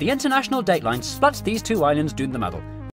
The International Date Line splits these two islands down the middle,